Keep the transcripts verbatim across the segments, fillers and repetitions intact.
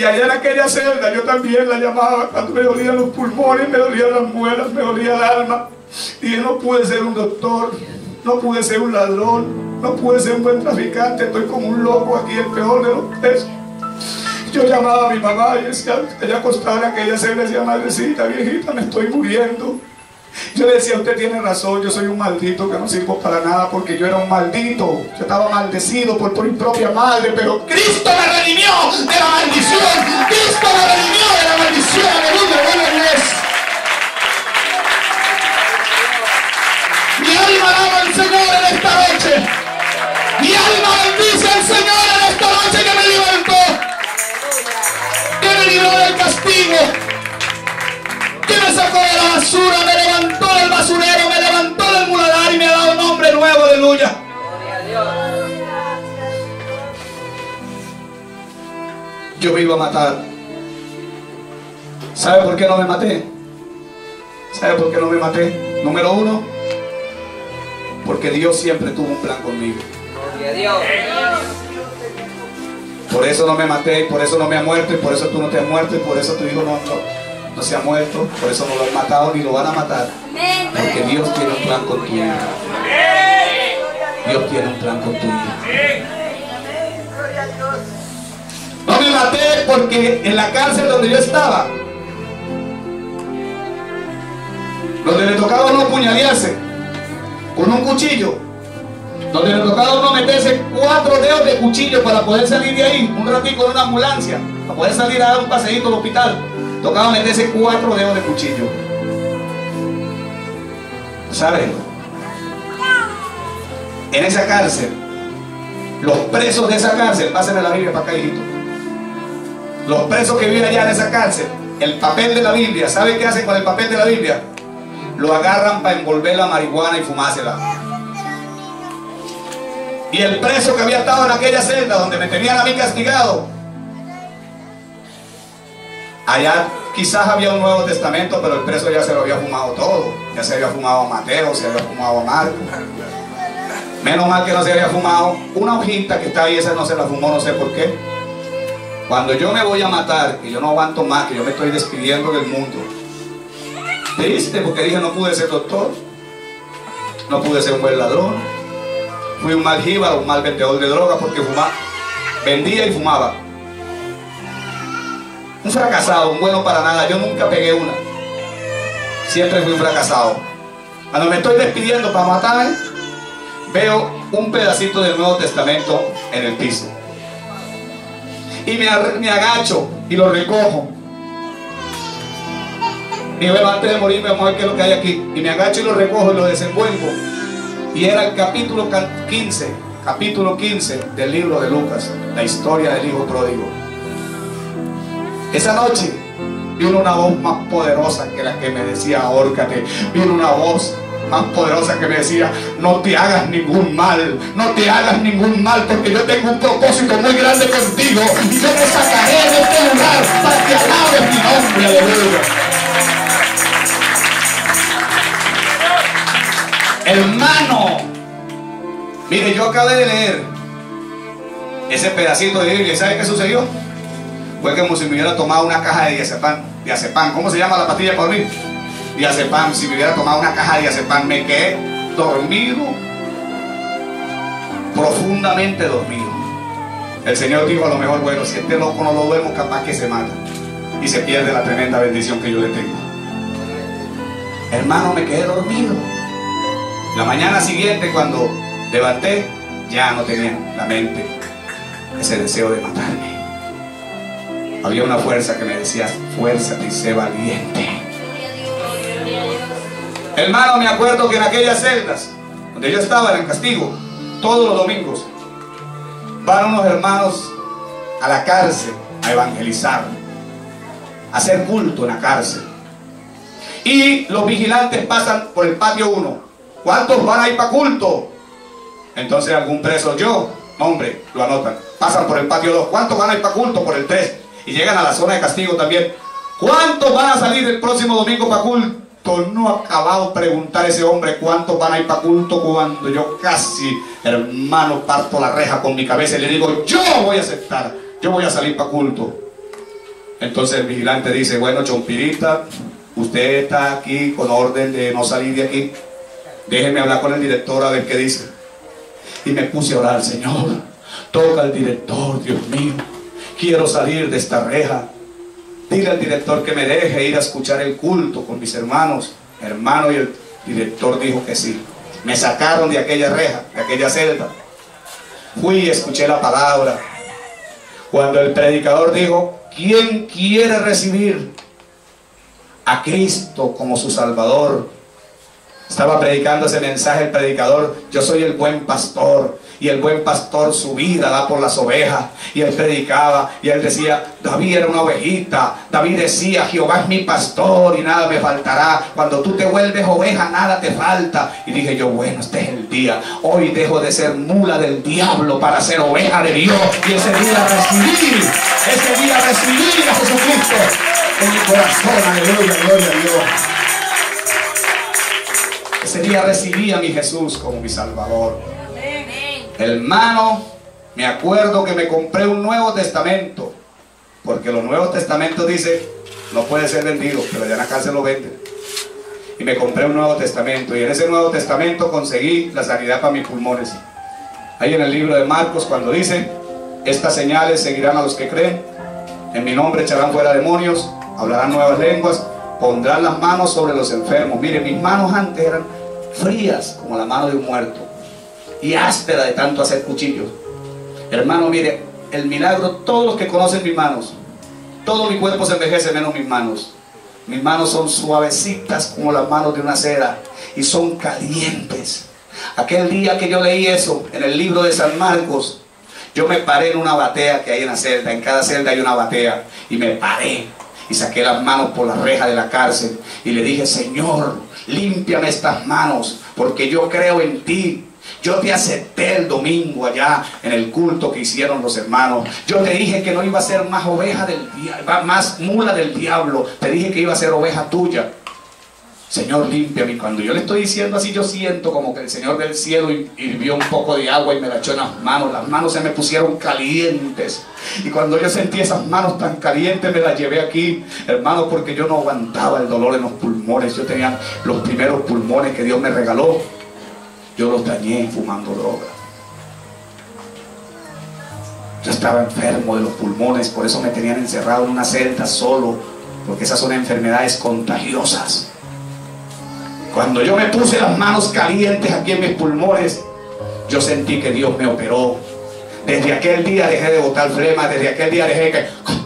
Y allá en aquella celda yo también la llamaba cuando me dolían los pulmones, me dolían las muelas, me dolía el alma. Y yo no pude ser un doctor, no pude ser un ladrón, no pude ser un buen traficante, estoy como un loco aquí, el peor de los tres. Yo llamaba a mi mamá y decía, ella acostada en aquella celda, decía, madrecita, viejita, me estoy muriendo. Yo le decía, usted tiene razón, yo soy un maldito que no sirvo para nada, porque yo era un maldito, yo estaba maldecido por, por mi propia madre, pero Cristo me redimió de la maldición, Cristo me redimió de la maldición, aleluya, gloria a Dios. Mi alma alaba al Señor en esta noche, mi alma bendice al Señor en esta noche que me libertó, que me libró del castigo, que me sacó de la basura, me levantó del basurero, me levantó del muladar y me ha dado un nombre nuevo, aleluya. Yo me iba a matar. ¿Sabe por qué no me maté? ¿Sabe por qué no me maté? Número uno, porque Dios siempre tuvo un plan conmigo. Por eso no me maté, por eso no me ha muerto, y por eso tú no te has muerto, y por eso tu hijo no no. no se ha muerto, por eso no lo han matado ni lo van a matar, porque Dios tiene un plan con tu vida. Dios tiene un plan con tu vida. No me maté porque en la cárcel donde yo estaba, donde le tocaba uno puñalearse con un cuchillo, donde le tocaba uno meterse cuatro dedos de cuchillo para poder salir de ahí un ratito en una ambulancia, para poder salir a dar un paseíto al hospital, tocaba meterse cuatro dedos de cuchillo. ¿Saben? En esa cárcel, los presos de esa cárcel, pásenme la Biblia para acá, hijito. Los presos que viven allá en esa cárcel, el papel de la Biblia, ¿saben qué hacen con el papel de la Biblia? Lo agarran para envolver la marihuana y fumársela. Y el preso que había estado en aquella celda donde me tenían a mí castigado, allá quizás había un Nuevo Testamento, pero el preso ya se lo había fumado todo. Ya se había fumado a Mateo, se había fumado a Marcos. Menos mal que no se había fumado una hojita que está ahí, esa no se la fumó, no sé por qué. Cuando yo me voy a matar, que yo no aguanto más, que yo me estoy despidiendo del mundo. Triste, porque dije, no pude ser doctor, no pude ser un buen ladrón, fui un mal jíbaro, un mal vendedor de drogas, porque fumaba, vendía y fumaba. Un fracasado, un bueno para nada, yo nunca pegué una. Siempre fui un fracasado. Cuando me estoy despidiendo para matarme, veo un pedacito del Nuevo Testamento en el piso. Y me, me agacho y lo recojo. Digo, antes de morir, vamos a ver qué es lo que hay aquí. Y me agacho y lo recojo y lo desenvuelvo. Y era el capítulo quince, capítulo quince del libro de Lucas, la historia del hijo pródigo. Esa noche vino una voz más poderosa que la que me decía ahórcate. Vino una voz más poderosa que me decía, no te hagas ningún mal, no te hagas ningún mal, porque yo tengo un propósito muy grande contigo y yo te sacaré de este lugar para que alabes mi nombre, aleluya. Hermano, mire, yo acabé de leer ese pedacito de Biblia. ¿Sabe qué sucedió? Fue como si me hubiera tomado una caja de diazepam, diazepam, ¿cómo se llama la pastilla para dormir? Diazepam, si me hubiera tomado una caja de diazepam, me quedé dormido, profundamente dormido. El Señor dijo, a lo mejor, bueno, si este loco no lo duermo, capaz que se mata y se pierde la tremenda bendición que yo le tengo. Hermano, me quedé dormido. La mañana siguiente, cuando levanté, ya no tenía en la mente ese deseo de matarme. Había una fuerza que me decía, fuérzate y sé valiente. Hermano, me acuerdo que en aquellas celdas donde yo estaba, en castigo, todos los domingos van unos hermanos a la cárcel a evangelizar, a hacer culto en la cárcel. Y los vigilantes pasan por el patio uno. ¿Cuántos van ahí para culto? Entonces algún preso, yo, hombre, lo anotan. Pasan por el patio dos. ¿Cuántos van ahí para culto? Por el tres. Y llegan a la zona de castigo también. ¿Cuántos van a salir el próximo domingo para culto? No ha acabado de preguntar ese hombre cuántos van a ir para culto, cuando yo casi, hermano, parto la reja con mi cabeza y le digo, yo voy a aceptar, yo voy a salir para culto. Entonces el vigilante dice, bueno, Chompirita, usted está aquí con orden de no salir de aquí, déjeme hablar con el director a ver qué dice. Y me puse a orar, Señor, toca al director, Dios mío, quiero salir de esta reja. Dile al director que me deje ir a escuchar el culto con mis hermanos. Hermano, y el director dijo que sí. Me sacaron de aquella reja, de aquella celda. Fui y escuché la palabra. Cuando el predicador dijo, ¿quién quiere recibir a Cristo como su Salvador? Estaba predicando ese mensaje el predicador, yo soy el buen pastor, y el buen pastor su vida da por las ovejas, y él predicaba, y él decía, David era una ovejita, David decía, Jehová es mi pastor y nada me faltará, cuando tú te vuelves oveja nada te falta, y dije yo, bueno, este es el día, hoy dejo de ser mula del diablo para ser oveja de Dios, y ese día recibí, ese día recibí a Jesucristo en mi corazón, aleluya, gloria a Dios. Ese día recibí a mi Jesús como mi Salvador. Amén. Hermano, me acuerdo que me compré un Nuevo Testamento, porque los Nuevos Testamentos dicen no puede ser vendido, pero ya en la cárcel lo venden. Y me compré un Nuevo Testamento, y en ese Nuevo Testamento conseguí la sanidad para mis pulmones. Ahí en el libro de Marcos, cuando dice, estas señales seguirán a los que creen, en mi nombre echarán fuera demonios, hablarán nuevas lenguas, pondrán las manos sobre los enfermos. Mire, mis manos antes eran frías como la mano de un muerto y áspera de tanto hacer cuchillos. Hermano, mire, el milagro, todos los que conocen mis manos, todo mi cuerpo se envejece menos mis manos. Mis manos son suavecitas como las manos de una cera y son calientes. Aquel día que yo leí eso en el libro de San Marcos, yo me paré en una batea que hay en la celda, en cada celda hay una batea, y me paré y saqué las manos por la reja de la cárcel y le dije, Señor, límpiame estas manos, porque yo creo en ti. Yo te acepté el domingo allá en el culto que hicieron los hermanos. Yo te dije que no iba a ser más oveja del diablo, más mula del diablo. Te dije que iba a ser oveja tuya. Señor, límpiame. Cuando yo le estoy diciendo así, yo siento como que el Señor del cielo hirvió un poco de agua y me la echó en las manos. Las manos se me pusieron calientes. Y cuando yo sentí esas manos tan calientes, me las llevé aquí, hermano, porque yo no aguantaba el dolor en los pulmones. Yo tenía los primeros pulmones que Dios me regaló. Yo los dañé fumando droga. Yo estaba enfermo de los pulmones, por eso me tenían encerrado en una celda solo, porque esas son enfermedades contagiosas. Cuando yo me puse las manos calientes aquí en mis pulmones, yo sentí que Dios me operó. Desde aquel día dejé de botar flema, desde aquel día dejé que...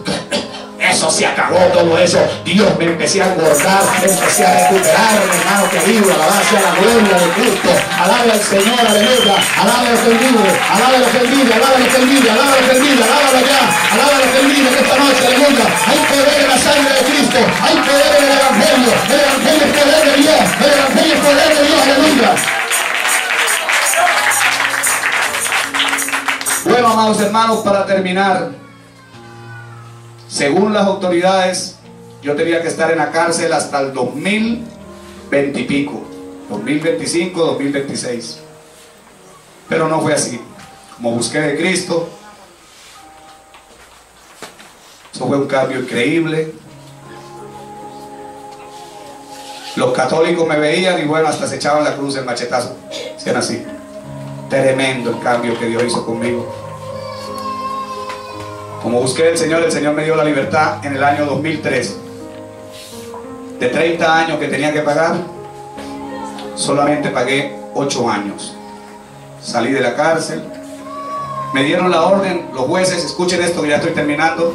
Eso se acabó, todo eso. Dios, me empecé a engordar, me empecé a recuperar, hermano querido. Alabado sea la gloria de Cristo. Alabe al Señor, aleluya. Alabe al ofendido, alabe al ofendido, alabe al ofendido, alabe al ofendido, alabe allá, alabe al ofendido que esta noche, aleluya. Hay poder en la sangre de Cristo, hay poder en el Evangelio. El Evangelio es poder de Dios, el Evangelio es poder de Dios, aleluya. Bueno, amados hermanos, para terminar. Según las autoridades, yo tenía que estar en la cárcel hasta el dos mil veinte y pico, dos mil veinticinco, dos mil veintiséis. Pero no fue así. Como busqué de Cristo, eso fue un cambio increíble. Los católicos me veían y bueno, hasta se echaban la cruz, el machetazo. Hacían así. Tremendo el cambio que Dios hizo conmigo. Como busqué al Señor, el Señor me dio la libertad en el año dos mil tres. De treinta años que tenía que pagar, solamente pagué ocho años. Salí de la cárcel. Me dieron la orden, los jueces, escuchen esto que ya estoy terminando.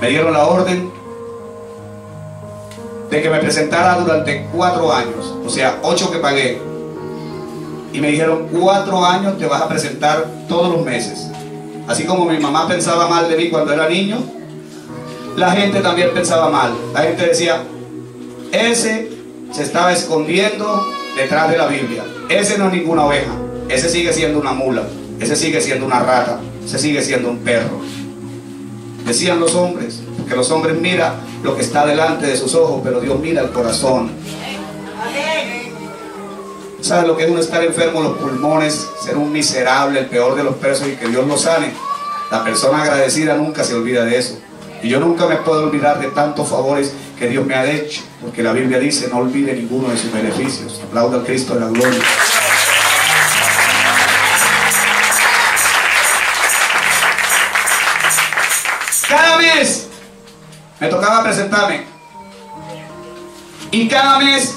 Me dieron la orden de que me presentara durante cuatro años. O sea, ocho que pagué. Y me dijeron, cuatro años te vas a presentar todos los meses. Así como mi mamá pensaba mal de mí cuando era niño, la gente también pensaba mal. La gente decía, ese se estaba escondiendo detrás de la Biblia. Ese no es ninguna oveja. Ese sigue siendo una mula. Ese sigue siendo una rata. Ese sigue siendo un perro. Decían los hombres, porque los hombres miran lo que está delante de sus ojos, pero Dios mira el corazón. ¿Sabes lo que es uno estar enfermo, los pulmones, ser un miserable, el peor de los presos y que Dios lo sane? La persona agradecida nunca se olvida de eso. Y yo nunca me puedo olvidar de tantos favores que Dios me ha hecho, porque la Biblia dice, no olvide ninguno de sus beneficios. Aplauda a Cristo en la gloria. Cada mes me tocaba presentarme, y cada mes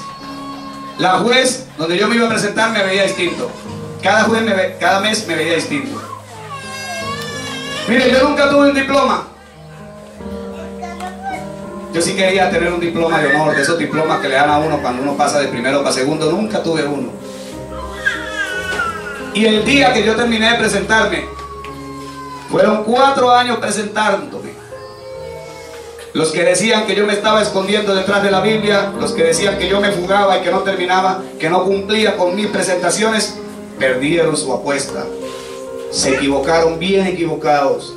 la juez donde yo me iba a presentar me veía distinto. Cada, juez me ve, cada mes me veía distinto. Mire, yo nunca tuve un diploma. Yo sí quería tener un diploma de honor, de esos diplomas que le dan a uno cuando uno pasa de primero para segundo. Nunca tuve uno. Y el día que yo terminé de presentarme, fueron cuatro años presentándome. Los que decían que yo me estaba escondiendo detrás de la Biblia, los que decían que yo me fugaba y que no terminaba, que no cumplía con mis presentaciones, perdieron su apuesta. Se equivocaron, bien equivocados.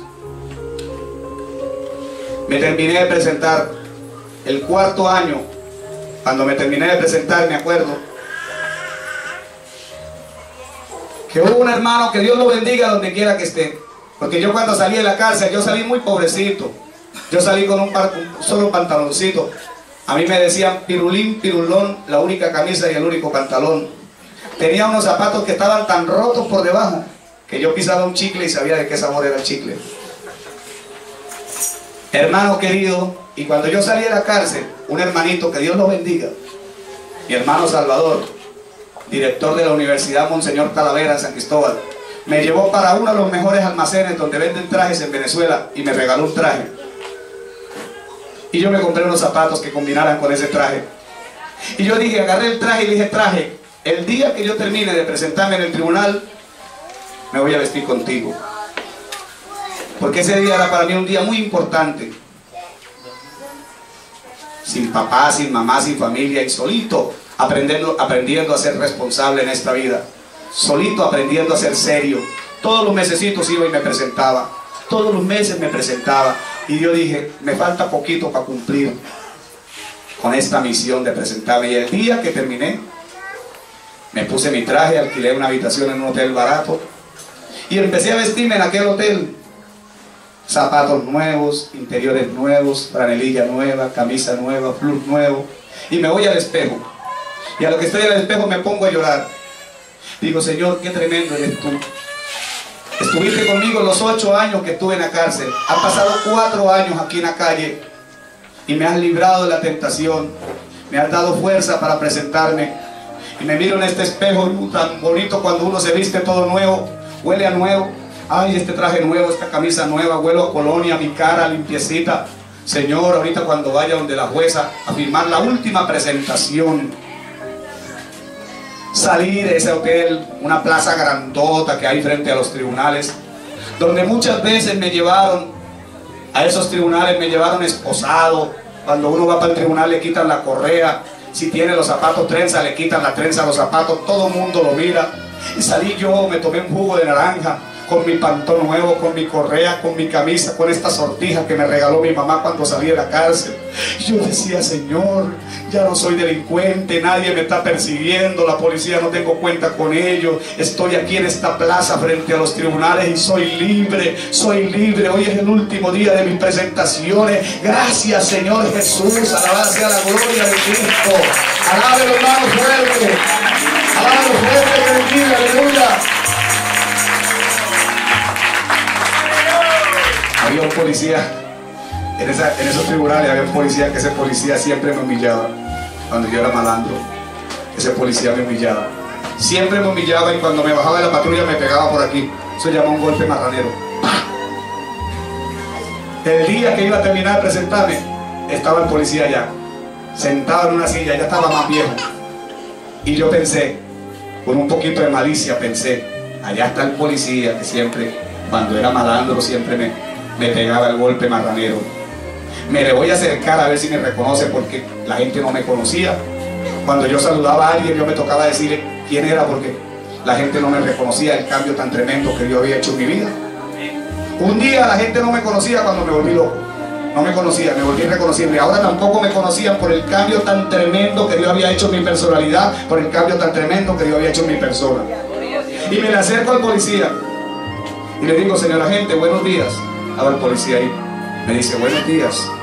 Me terminé de presentar el cuarto año. Cuando me terminé de presentar, me acuerdo que hubo un hermano, que Dios lo bendiga donde quiera que esté, porque yo cuando salí de la cárcel, yo salí muy pobrecito. Yo salí con un, par, un solo pantaloncito. A mí me decían pirulín, pirulón, la única camisa y el único pantalón. Tenía unos zapatos que estaban tan rotos por debajo que yo pisaba un chicle y sabía de qué sabor era el chicle. Hermano querido, y cuando yo salí de la cárcel, un hermanito, que Dios lo bendiga, mi hermano Salvador, director de la Universidad Monseñor Talavera en San Cristóbal, me llevó para uno de los mejores almacenes donde venden trajes en Venezuela y me regaló un traje. Y yo me compré unos zapatos que combinaran con ese traje. Y yo dije, agarré el traje y dije, traje, el día que yo termine de presentarme en el tribunal, me voy a vestir contigo. Porque ese día era para mí un día muy importante. Sin papá, sin mamá, sin familia, y solito aprendiendo, aprendiendo a ser responsable en esta vida. Solito aprendiendo a ser serio. Todos los mesecitos iba y me presentaba. Todos los meses me presentaba. Y yo dije, me falta poquito para cumplir con esta misión de presentarme. Y el día que terminé, me puse mi traje, alquilé una habitación en un hotel barato y empecé a vestirme en aquel hotel. Zapatos nuevos, interiores nuevos, franelilla nueva, camisa nueva, plus nuevo. Y me voy al espejo. Y a lo que estoy en el espejo me pongo a llorar. Digo, Señor, qué tremendo eres tú. Estuviste conmigo los ocho años que estuve en la cárcel. Han pasado cuatro años aquí en la calle. Y me has librado de la tentación. Me has dado fuerza para presentarme. Y me miro en este espejo tan bonito cuando uno se viste todo nuevo. Huele a nuevo. Ay, este traje nuevo, esta camisa nueva, huelo a colonia, mi cara limpiecita. Señor, ahorita cuando vaya donde la jueza a firmar la última presentación. Salí de ese hotel, una plaza grandota que hay frente a los tribunales, donde muchas veces me llevaron a esos tribunales, me llevaron esposado. Cuando uno va para el tribunal le quitan la correa, si tiene los zapatos trenza le quitan la trenza a los zapatos, todo el mundo lo mira. Y salí yo, me tomé un jugo de naranja, con mi pantón nuevo, con mi correa, con mi camisa, con esta sortija que me regaló mi mamá cuando salí de la cárcel. Yo decía, Señor, ya no soy delincuente, nadie me está persiguiendo, la policía no tengo cuenta con ellos, estoy aquí en esta plaza frente a los tribunales y soy libre, soy libre, hoy es el último día de mis presentaciones. Gracias, Señor Jesús, alabado sea la gloria de Cristo. Alábelo, hermano, fuerte, alábelo fuerte, bendito, aleluya. Había un policía, en, esa, en esos tribunales había un policía que ese policía siempre me humillaba cuando yo era malandro. Ese policía me humillaba. Siempre me humillaba y cuando me bajaba de la patrulla me pegaba por aquí. Eso se llama un golpe marranero. ¡Pah! El día que iba a terminar de presentarme, estaba el policía allá, sentado en una silla, ya estaba más viejo. Y yo pensé, con un poquito de malicia pensé, allá está el policía que siempre, cuando era malandro, siempre me... me pegaba el golpe marranero. Me le voy a acercar a ver si me reconoce, porque la gente no me conocía. Cuando yo saludaba a alguien, yo me tocaba decirle quién era, porque la gente no me reconocía el cambio tan tremendo que yo había hecho en mi vida. Un día la gente no me conocía cuando me volví loco. No me conocía, me volví reconocible. Ahora tampoco me conocían por el cambio tan tremendo que yo había hecho en mi personalidad, por el cambio tan tremendo que yo había hecho en mi persona. Y me le acerco al policía y le digo, señora gente, buenos días. Ahora el policía ahí, Me dice, buenos días.